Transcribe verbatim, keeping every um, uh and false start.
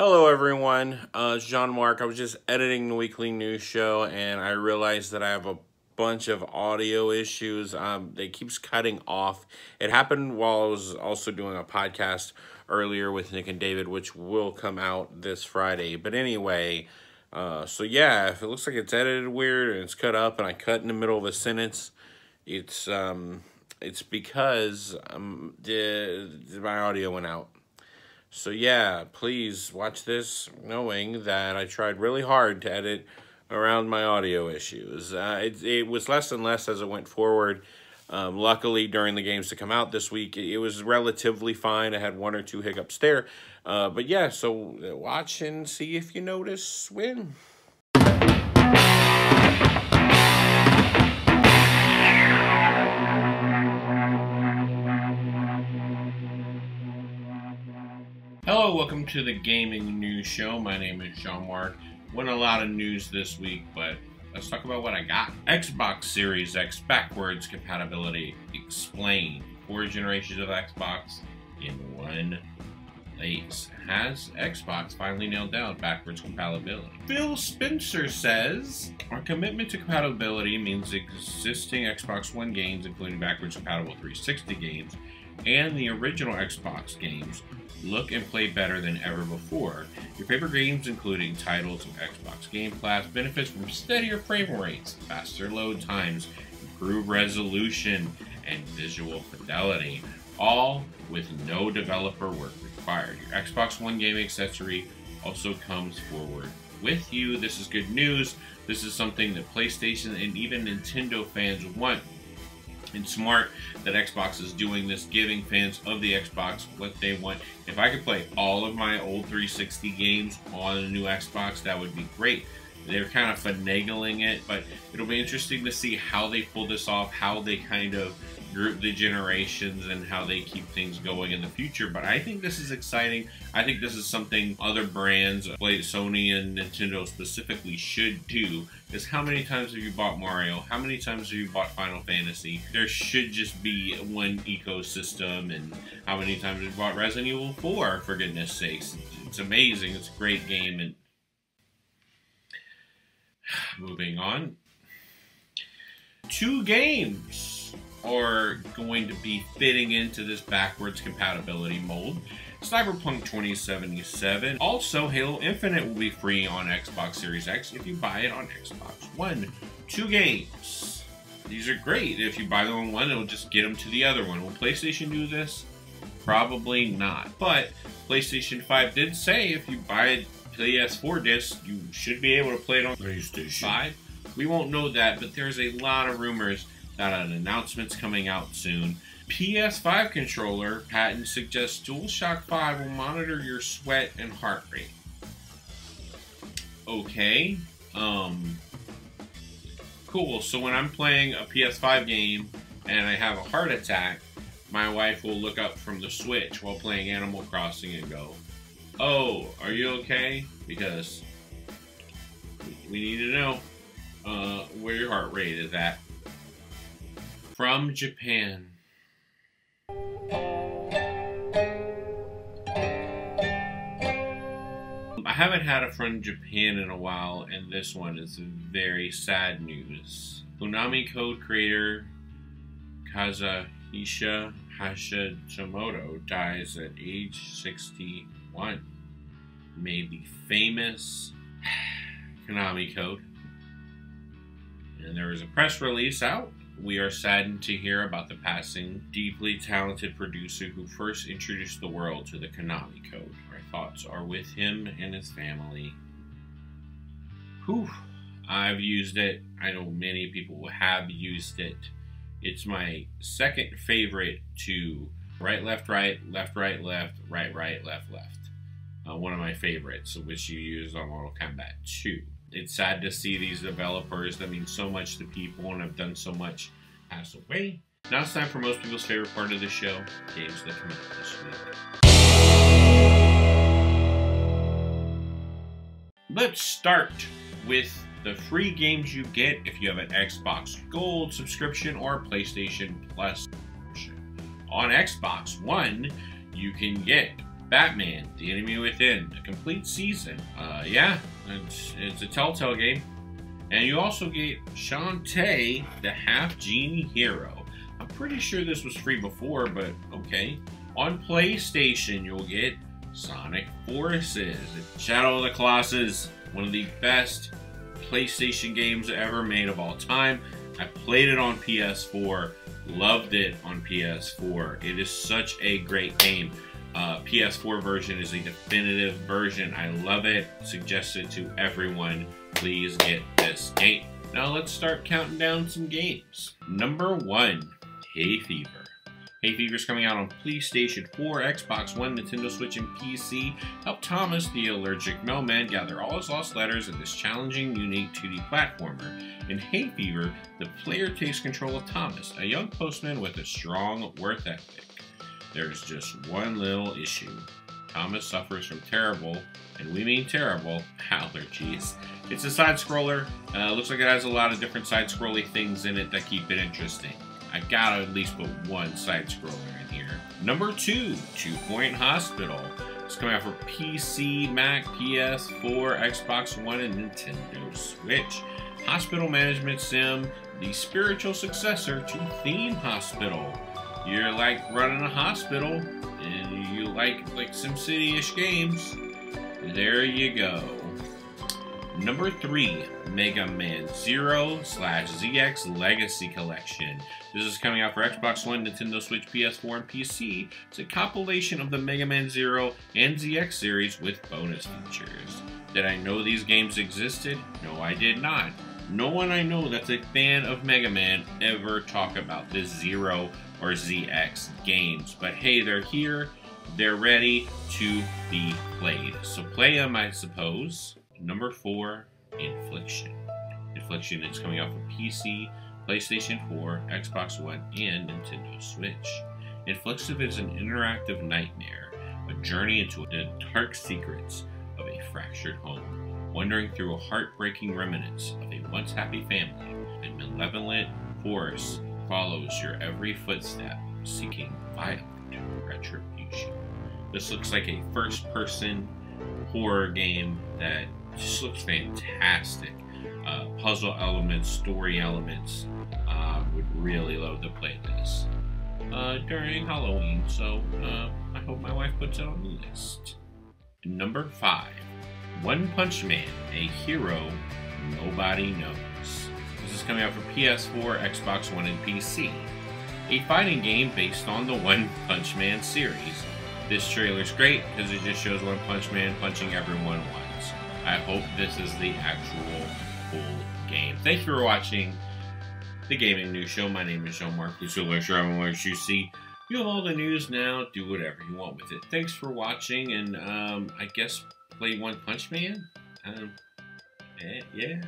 Hello everyone, uh, Sean Mark. I was just editing the weekly news show and I realized that I have a bunch of audio issues. Um, it keeps cutting off. It happened while I was also doing a podcast earlier with Nick and David, which will come out this Friday. But anyway, uh, so yeah, if it looks like it's edited weird and it's cut up and I cut in the middle of a sentence, it's, um, it's because um, the, my audio went out. So yeah, please watch this knowing that I tried really hard to edit around my audio issues. Uh, it, it was less and less as it went forward. Um, luckily, during the games to come out this week, it, it was relatively fine. I had one or two hiccups there. Uh, but yeah, so watch and see if you notice when. Hello, welcome to the Gaming News Show. My name is Jean-Marc. Went a lot of news this week, but let's talk about what I got. Xbox Series X backwards compatibility explained. Four generations of Xbox in one place. Has Xbox finally nailed down backwards compatibility? Phil Spencer says, our commitment to compatibility means existing Xbox One games, including backwards compatible three sixty games, and the original Xbox games look and play better than ever before. Your favorite games, including titles of Xbox Game Pass, benefits from steadier frame rates, faster load times, improved resolution, and visual fidelity, all with no developer work required. Your Xbox One game accessory also comes forward with you. This is good news. This is something that PlayStation and even Nintendo fans want. It's smart that Xbox is doing this, giving fans of the Xbox what they want. If I could play all of my old three sixty games on a new Xbox, that would be great. They're kind of finagling it, but it'll be interesting to see how they pull this off, how they kind of group the generations and how they keep things going in the future. But I think this is exciting. I think this is something other brands, like Sony and Nintendo specifically, should do. Is how many times have you bought Mario? How many times have you bought Final Fantasy? There should just be one ecosystem. And how many times have you bought Resident Evil four, for goodness sakes? It's amazing. It's a great game. And moving on. Two games are going to be fitting into this backwards compatibility mold. Cyberpunk twenty seventy-seven. Also, Halo Infinite will be free on Xbox Series X if you buy it on Xbox One. Two games. These are great. If you buy them on one, it'll just get them to the other one. Will PlayStation do this? Probably not. But PlayStation five did say if you buy a P S four disc, you should be able to play it on PlayStation five. We won't know that, but there's a lot of rumors that an announcement's coming out soon. P S five controller patent suggests DualShock five will monitor your sweat and heart rate. Okay. Um, cool. So when I'm playing a P S five game and I have a heart attack, my wife will look up from the Switch while playing Animal Crossing and go, "Oh, are you okay?" Because we need to know uh, where your heart rate is at. From Japan. I haven't had a friend in Japan in a while, and this one is very sad news. Konami Code creator Kazuhisa Hashimoto dies at age sixty-one. Made the famous Konami Code. And there was a press release out. We are saddened to hear about the passing deeply talented producer who first introduced the world to the Konami Code. Our thoughts are with him and his family. Whew. I've used it. I know many people have used it. It's my second favorite to right, left, right, left, right, left, right, right, left, left. Uh, one of my favorites, which you used on Mortal Kombat two. It's sad to see these developers that mean so much to people and have done so much pass away. Now it's time for most people's favorite part of the show, games that come out this week. Let's start with the free games you get if you have an Xbox Gold subscription or PlayStation Plus subscription. On Xbox One, you can get Batman the Enemy Within, a complete season. Uh, yeah, it's, it's a Telltale game. And you also get Shantae, the half-genie hero. I'm pretty sure this was free before, but okay. On PlayStation, you'll get Sonic Forces, Shadow of the Colossus, one of the best PlayStation games ever made of all time. I played it on P S four, loved it on P S four. It is such a great game. Uh, P S four version is a definitive version. I love it. Suggest it to everyone. Please get this game. Now let's start counting down some games. Number one, Hayfever. Hayfever is coming out on PlayStation four, Xbox One, Nintendo Switch, and P C. Help Thomas, the allergic mailman, gather all his lost letters in this challenging, unique two D platformer. In Hayfever, the player takes control of Thomas, a young postman with a strong work ethic. There's just one little issue. Thomas suffers from terrible, and we mean terrible, allergies. It's a side-scroller. Uh, looks like it has a lot of different side-scrolly things in it that keep it interesting. I gotta at least put one side-scroller in here. Number two, Two Point Hospital. It's coming out for P C, Mac, P S four, Xbox One, and Nintendo Switch. Hospital management sim, the spiritual successor to Theme Hospital. You're like running a hospital, and you like like SimCity-ish games. There you go. Number three, Mega Man Zero slash Z X Legacy Collection. This is coming out for Xbox One, Nintendo Switch, P S four, and P C. It's a compilation of the Mega Man Zero and Z X series with bonus features. Did I know these games existed? No, I did not. No one I know that's a fan of Mega Man ever talk about this Zero or Z X games. But hey, they're here. They're ready to be played. So play them, I suppose. Number four, Infliction. Infliction is coming out for P C, PlayStation four, Xbox One, and Nintendo Switch. Infliction is an interactive nightmare, a journey into the dark secrets of a fractured home, wandering through a heartbreaking remnants of a once happy family. A malevolent force follows your every footstep, seeking violent retribution. This looks like a first-person horror game that just looks fantastic. Uh, puzzle elements, story elements. Uh, would really love to play this uh, during Halloween, so uh, I hope my wife puts it on the list. Number five, One Punch Man, a hero nobody knows. This is coming out for P S four, Xbox One, and P C. A fighting game based on the One Punch Man series. This trailer's great because it just shows One Punch Man punching everyone once. I hope this is the actual full game. Thank you for watching the Gaming News Show. My name is Sean Mark. Please go like, share, and what you see. You have all the news now. Do whatever you want with it. Thanks for watching, and um, I guess play One Punch Man. Um, yeah.